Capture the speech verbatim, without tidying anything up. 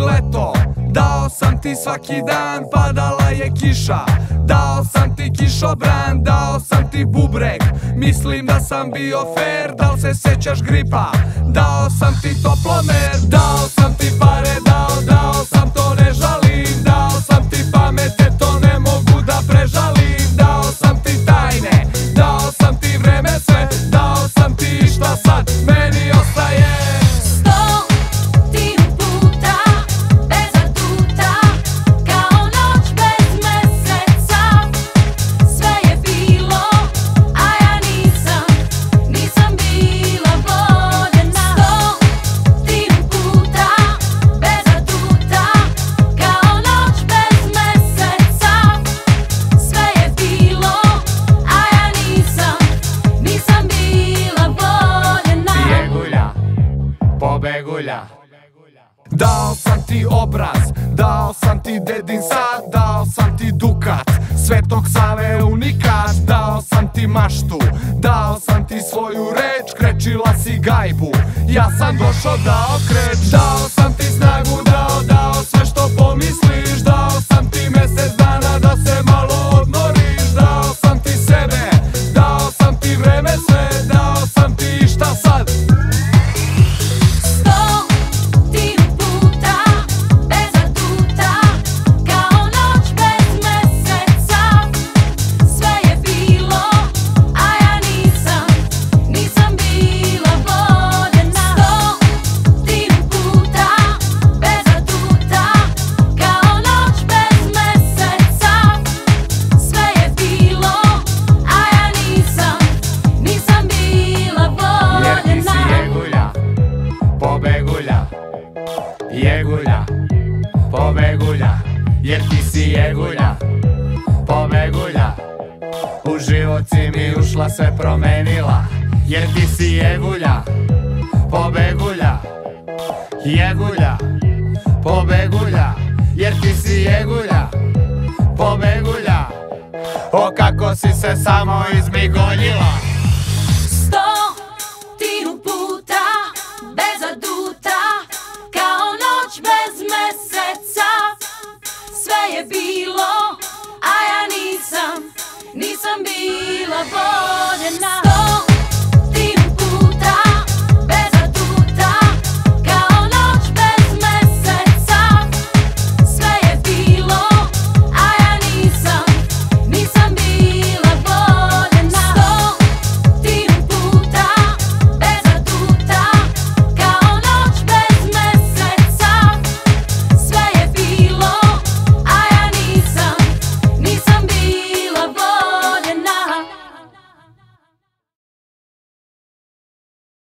mi leto, dao sam ti svaki dan, padala je kiša, dao sam ti kišobran, dao sam ti bubreg, mislim da sam bio fer, dal se sećaš gripa, dao sam ti toplomer, dao sam ti pare, dao, dao sam to ne žalim, dao sam ti pamete, to ne mogu da prežalim, dao sam ti tajne, dao sam ti vreme sve, dao sam ti šta sad meni ostaje. Dao sam ti obraz, dao sam ti dedin sad, dao sam ti dukat, Svetog Save unikat, dao sam ti maštu, dao sam ti svoju reč, krečila si gajbu, ja sam došao da okreć, dao sam ti snagu, dao, dao sve što pomisliš, dao sam ti mesec dana da se malo odmoriš, dao sam ti sebe, dao sam ti vreme sve, dao sam ti šta sad. Jegulja, pobegulja, jer ti si Jegulja, pobegulja. U život si mi ušla, sve promenila, jer ti si Jegulja, pobegulja. Jegulja, pobegulja, jer ti si Jegulja, pobegulja. O kako si se samo izmigoljila. Sve je bilo, a ja nisam, nisam bila bolja.